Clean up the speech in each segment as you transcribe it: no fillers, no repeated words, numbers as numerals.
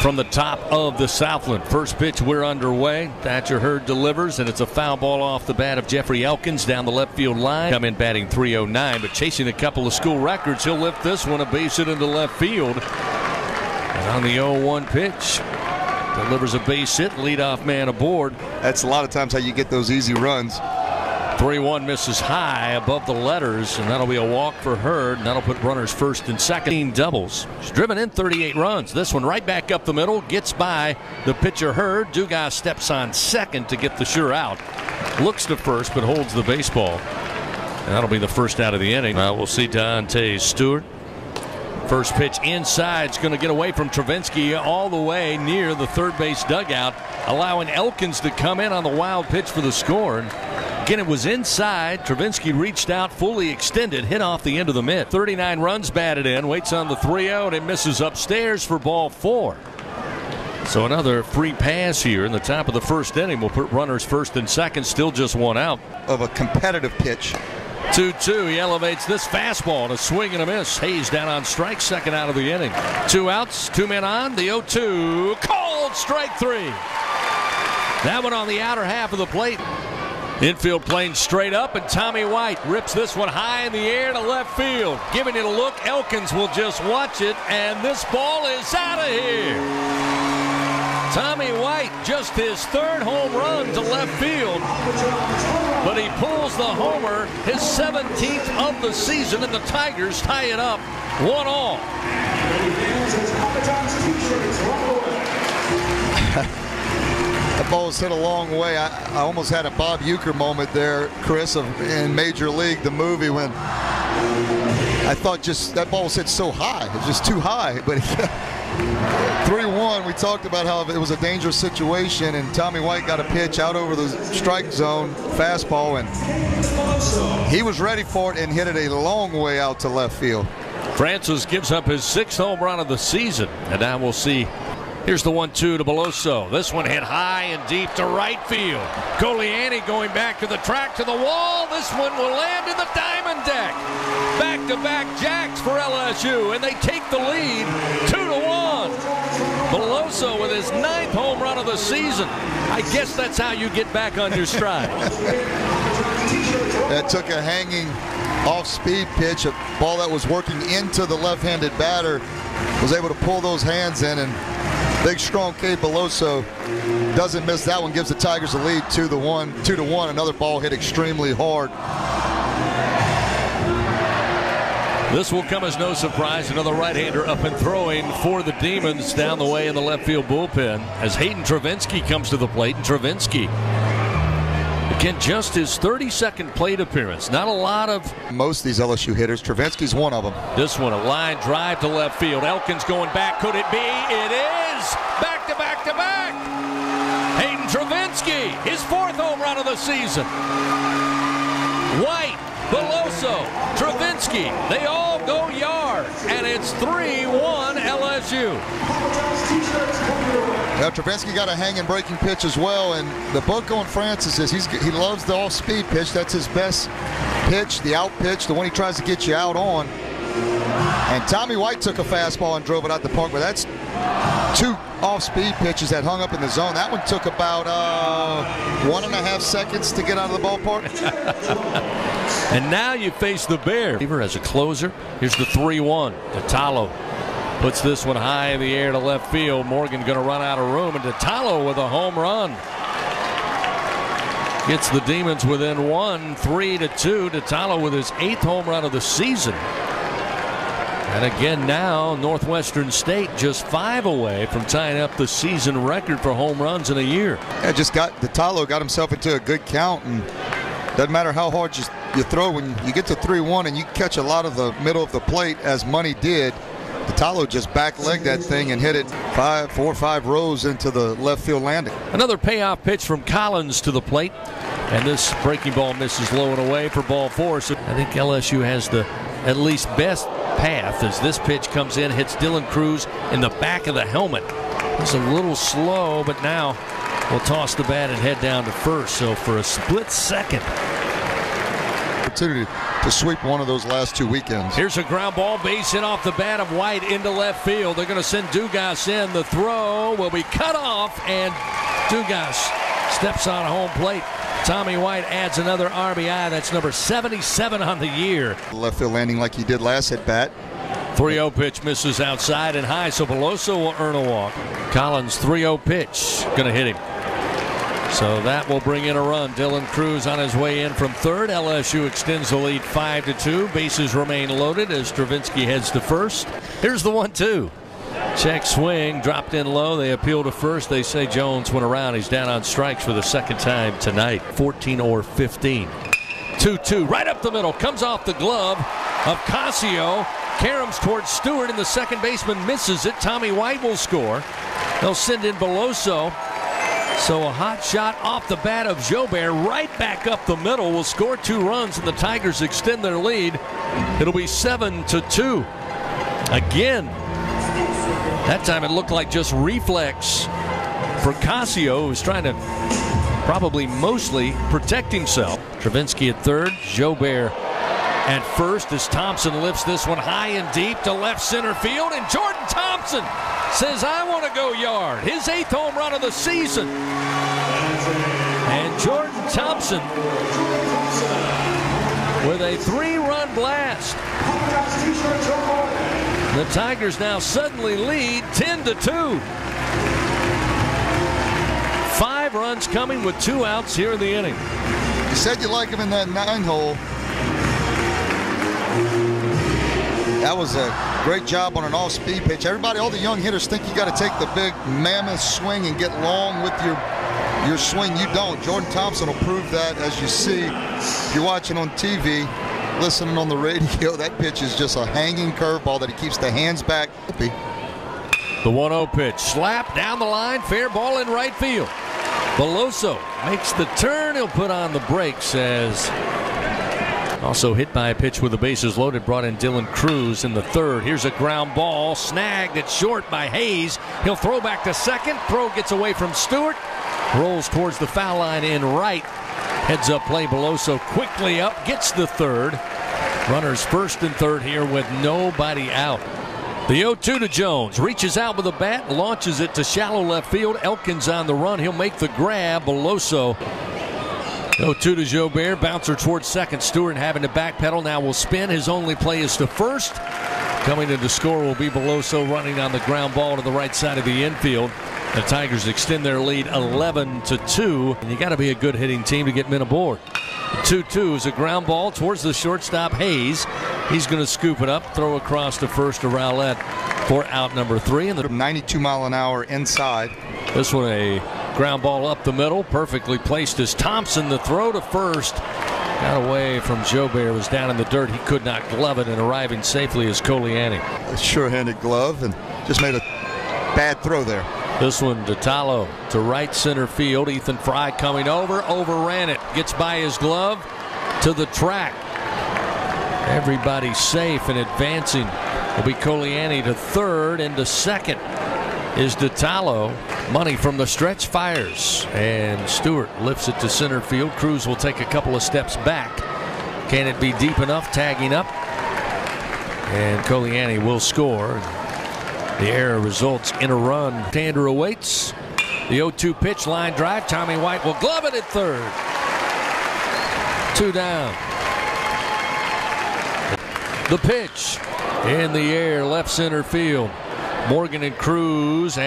from the top of the Southland. First pitch, we're underway. Thatcher Hurd delivers, and it's a foul ball off the bat of Jeffrey Elkins down the left field line. Come in batting .309, but chasing a couple of school records. He'll lift this one, a base hit into left field. And on the 0-1 pitch, delivers a base hit, leadoff man aboard. That's a lot of times how you get those easy runs. 3-1 misses high above the letters, and that'll be a walk for Hurd, and that'll put runners first and second. Doubles. She's driven in 38 runs. This one right back up the middle, gets by the pitcher Hurd. Dugas steps on second to get the sure out. Looks to first, but holds the baseball. And that'll be the first out of the inning. We'll see Dante Stewart. First pitch inside is going to get away from Travinsky all the way near the third base dugout, allowing Elkins to come in on the wild pitch for the score. Again, it was inside. Travinsky reached out, fully extended, hit off the end of the mitt. 39 runs batted in, waits on the 3-0, and it misses upstairs for ball 4. So another free pass here in the top of the first inning will put runners first and second, still just one out. Of a competitive pitch. 2-2, he elevates this fastball to swing and a miss. Hayes down on strike, second out of the inning. Two outs, two men on, the 0-2, called strike 3. That one on the outer half of the plate. Infield playing straight up, and Tommy White rips this one high in the air to left field. Giving it a look, Elkins will just watch it, and this ball is out of here. Tommy White, just his third home run to left field, but he pulls the homer, his 17th of the season, and the Tigers tie it up 1-1. That ball was hit a long way. I almost had a Bob Uecker moment there, Chris, in Major League, the movie, when I thought just that ball was hit so high. It was just too high. But 3-1, we talked about how it was a dangerous situation, and Tommy White got a pitch out over the strike zone, fastball, and he was ready for it and hit it a long way out to left field. Francis gives up his 6th home run of the season, and now we'll see. Here's the 1-2 to Beloso. This one hit high and deep to right field. Coliani going back to the track, to the wall. This one will land in the diamond deck. Back-to-back jacks for LSU, and they take the lead 2-1. Beloso with his 9th home run of the season. I guess that's how you get back on your stride. That took a hanging off-speed pitch, a ball that was working into the left-handed batter, was able to pull those hands in, and big strong Kate Beloso doesn't miss that one, gives the Tigers the lead 2-1. Another ball hit extremely hard. This will come as no surprise. Another right-hander up and throwing for the Demons down the way in the left field bullpen as Hayden Travinsky comes to the plate. And Travinsky, again, just his 32nd plate appearance. Not a lot of... Most of these LSU hitters, Travinsky's one of them. This one, a line drive to left field. Elkins going back. Could it be? It is! Back to back to back! Hayden Travinsky, his 4th home run of the season. White, Beloso, Travinsky, they all go yard. And it's 3-1 LSU. Now, Travinsky got a hanging breaking pitch as well, and the book on Francis is he loves the off-speed pitch. That's his best pitch, the out pitch, the one he tries to get you out on. And Tommy White took a fastball and drove it out the park, but that's 2 off-speed pitches that hung up in the zone. That one took about 1.5 seconds to get out of the ballpark. And now you face the Bear. Beaver as a closer. Here's the 3-1 to DeTallo. Puts this one high in the air to left field. Morgan going to run out of room, and DeTallo with a home run. Gets the Demons within 1, 3-2. DeTallo with his 8th home run of the season. And again now, Northwestern State just 5 away from tying up the season record for home runs in a year. Yeah, just got DeTallo got himself into a good count, and doesn't matter how hard you throw, when you get to 3-1 and you catch a lot of the middle of the plate as Money did. DeTallo just back-legged that thing and hit it 4 or 5 rows into the left field landing. Another payoff pitch from Collins to the plate, and this breaking ball misses low and away for ball 4. So I think LSU has the at least best path as this pitch comes in, hits Dylan Cruz in the back of the helmet. It's a little slow, but now we'll toss the bat and head down to first. So for a split second. Opportunity. to sweep one of those last two weekends. Here's a ground ball, base hit off the bat of White into left field. They're going to send Dugas in. The throw will be cut off, and Dugas steps on home plate. Tommy White adds another RBI. That's number 77 on the year. Left field landing like he did last at bat. 3-0 pitch misses outside and high, so Beloso will earn a walk. Collins 3-0 pitch, gonna hit him. So that will bring in a run. Dylan Cruz on his way in from third. LSU extends the lead 5-2. Bases remain loaded as Travinsky heads to first. Here's the 1-2. Check swing, dropped in low. They appeal to first. They say Jones went around. He's down on strikes for the second time tonight. 14 or 15. 2-2, right up the middle. Comes off the glove of Casio. Caroms towards Stewart, and the second baseman misses it. Tommy White will score. They'll send in Beloso. So a hot shot off the bat of Jobert, right back up the middle, will score 2 runs, and the Tigers extend their lead. It'll be 7-2. Again, that time it looked like just reflex for Casio, who's trying to probably mostly protect himself. Travinsky at third, Jobert at first, as Thompson lifts this one high and deep to left center field, and Jordan Thompson says, I want to go yard. His 8th home run of the season. And Jordan Thompson with a 3-run blast. The Tigers now suddenly lead 10-2. 5 runs coming with 2 outs here in the inning. You said you like him in that 9-hole. That was a great job on an off-speed pitch. Everybody, all the young hitters think you got to take the big mammoth swing and get long with your swing. You don't. Jordan Thompson will prove that, as you see. If you're watching on TV, listening on the radio, that pitch is just a hanging curveball that he keeps the hands back. The 1-0 pitch. Slap down the line. Fair ball in right field. Beloso makes the turn. He'll put on the brakes as... Also hit by a pitch with the bases loaded, brought in Dylan Cruz in the third. Here's a ground ball, snagged at short by Hayes. He'll throw back to second. Throw gets away from Stewart. Rolls towards the foul line in right. Heads up play, Beloso quickly up, gets the third. Runners first and third here with nobody out. The 0-2 to Jones. Reaches out with a bat, launches it to shallow left field. Elkins on the run. He'll make the grab. Beloso. 0-2 to Jobert, bouncer towards second. Stewart having to backpedal, now will spin. His only play is to first. Coming in to score will be Beloso, running on the ground ball to the right side of the infield. The Tigers extend their lead 11-2. And you got to be a good hitting team to get men aboard. 2-2 is a ground ball towards the shortstop Hayes. He's going to scoop it up, throw across to first to Rowlett for out number 3. And the 92-mile-an-hour inside. This one a ground ball up the middle, perfectly placed as Thompson, the throw to first. Got away from Jobert, was down in the dirt. He could not glove it, and arriving safely is Coliani. A sure-handed glove, and just made a bad throw there. This one, DeTallo to right center field. Ethan Frye coming over, overran it. Gets by his glove to the track. Everybody safe and advancing. Will be Coliani to third, and to second is DeTallo. Money from the stretch, fires, and Stewart lifts it to center field. Cruz will take a couple of steps back. Can it be deep enough? Tagging up, and Coliani will score. The error results in a run. Tander awaits. The 0-2 pitch, line drive. Tommy White will glove it at third. 2 down. The pitch in the air, left center field. Morgan and Cruz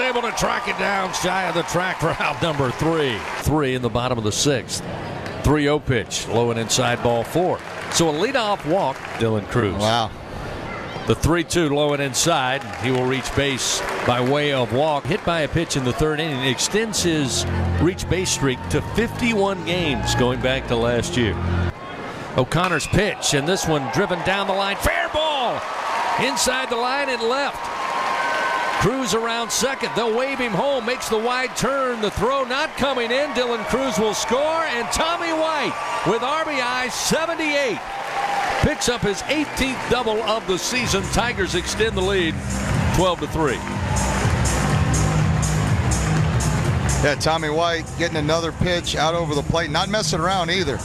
able to track it down shy of the track for out number 3. 3 in the bottom of the 6th. 3-0 pitch, low and inside, ball 4. So a leadoff walk, Dylan Cruz. Wow. The 3-2 low and inside. He will reach base by way of walk. Hit by a pitch in the third inning. It extends his reach base streak to 51 games going back to last year. O'Connor's pitch, and this one driven down the line. Fair ball! Inside the line and left. Cruz around second. They'll wave him home. Makes the wide turn. The throw not coming in. Dylan Cruz will score. And Tommy White with RBI 78. Picks up his 18th double of the season. Tigers extend the lead 12-3. Yeah, Tommy White getting another pitch out over the plate. Not messing around either.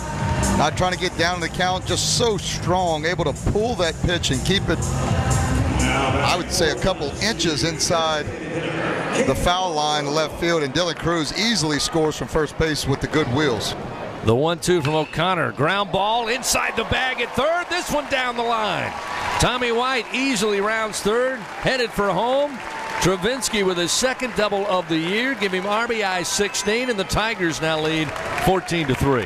Not trying to get down the count, just so strong, able to pull that pitch and keep it, I would say, a couple inches inside the foul line left field, and Dylan Cruz easily scores from first base with the good wheels. The 1-2 from O'Connor, ground ball inside the bag at third, this one down the line. Tommy White easily rounds third, headed for home. Travinsky with his second double of the year, give him RBI 16, and the Tigers now lead 14-3.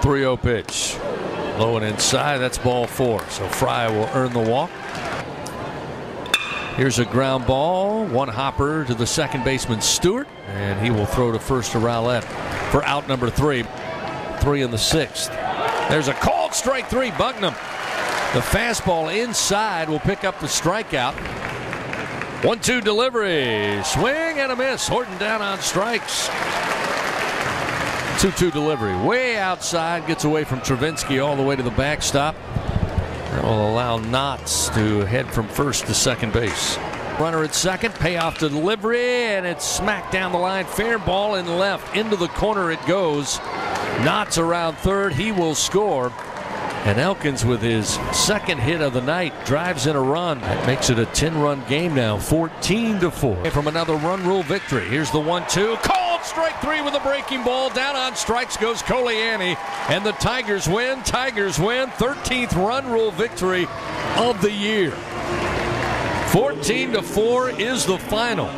3-0 pitch, low and inside, that's ball four, so Fryer will earn the walk. Here's a ground ball, one hopper to the second baseman Stewart, and he will throw to first to Rowlett for out number three. Three in the sixth. There's a called strike three, Bucknam. The fastball inside will pick up the strikeout. 1-2 delivery, swing and a miss. Horton down on strikes. 2-2 delivery, way outside, gets away from Travinsky all the way to the backstop. That will allow Knotts to head from first to second base. Runner at second, payoff to delivery, and it's smacked down the line. Fair ball in left, into the corner it goes. Knotts around third, he will score. And Elkins, with his second hit of the night, drives in a run. That makes it a 10-run game now, 14-4. From another run rule victory, here's the 1-2. Called strike three with a breaking ball. Down on strikes goes Coliani. And the Tigers win, 13th run rule victory of the year. 14-4 is the final.